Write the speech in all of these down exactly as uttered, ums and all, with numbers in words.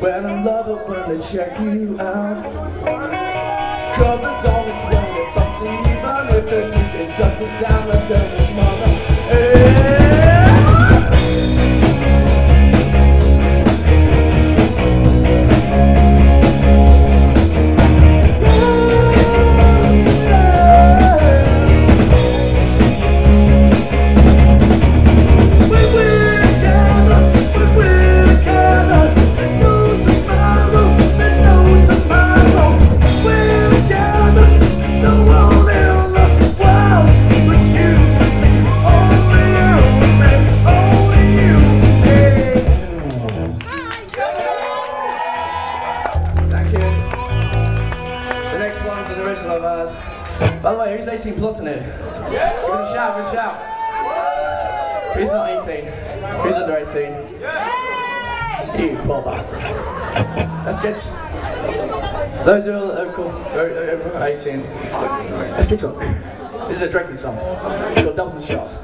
when I'm loved, when they check you out. Cause it's always when they come to me, but if they do, they suck to town, I tell them, mama, hey. By the way, who's eighteen plus in here? Yeah. Give us a shout, give us a shout. Who's not eighteen? Who's under eighteen? Yeah. You poor bastards. Let's get... Those who are local, over eighteen. Let's get drunk. This is a drinking song. It's got doubles and shots.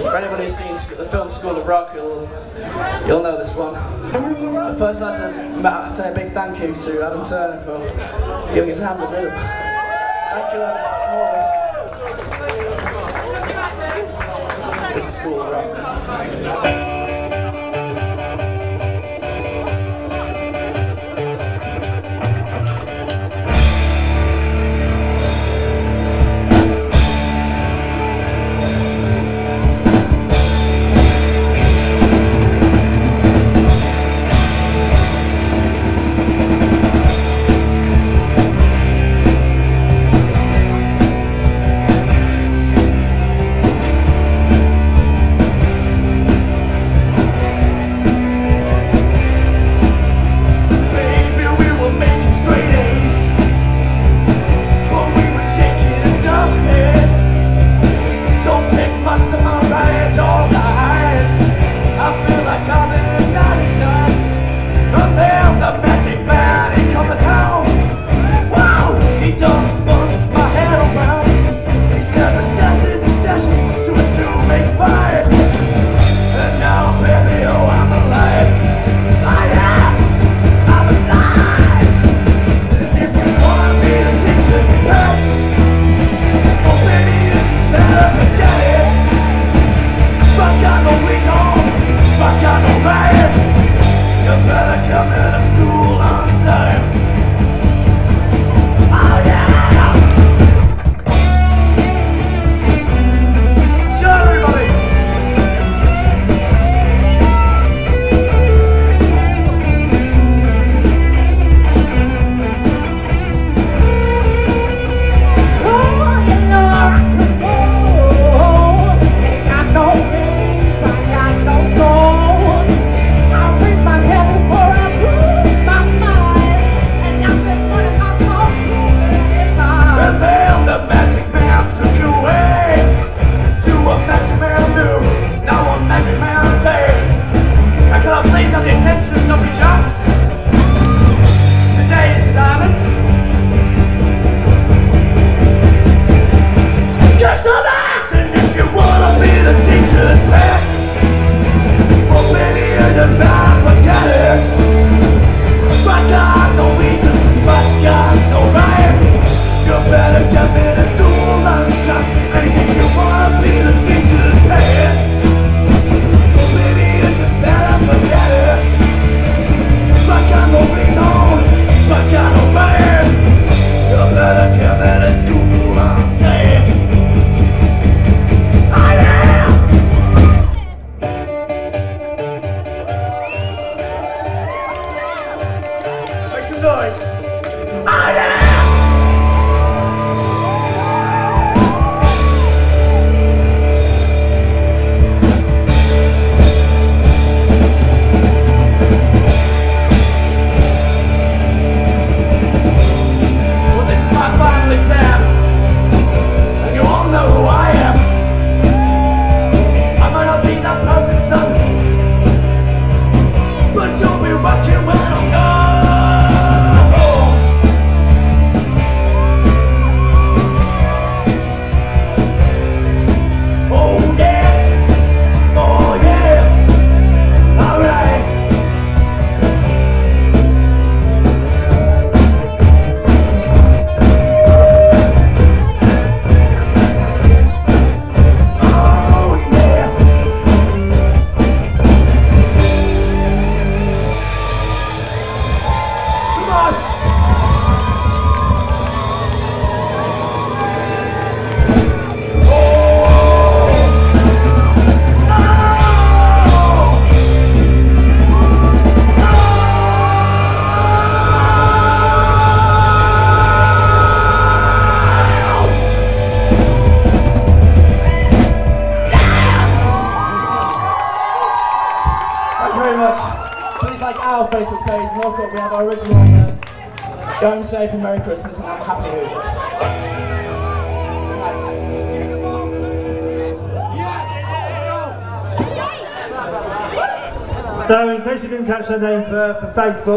For anybody who's seen the film School of Rock, you'll, you'll know this one. First, I'd like to say a big thank you to Adam Turner for giving us a hand with him. Thank you, Adam. This is School of Rock. Facebook page, and look up, we have our original uh, Go Home Safe and Merry Christmas and Have a Happy New Year. Right. So in case you didn't catch their name for, for Facebook,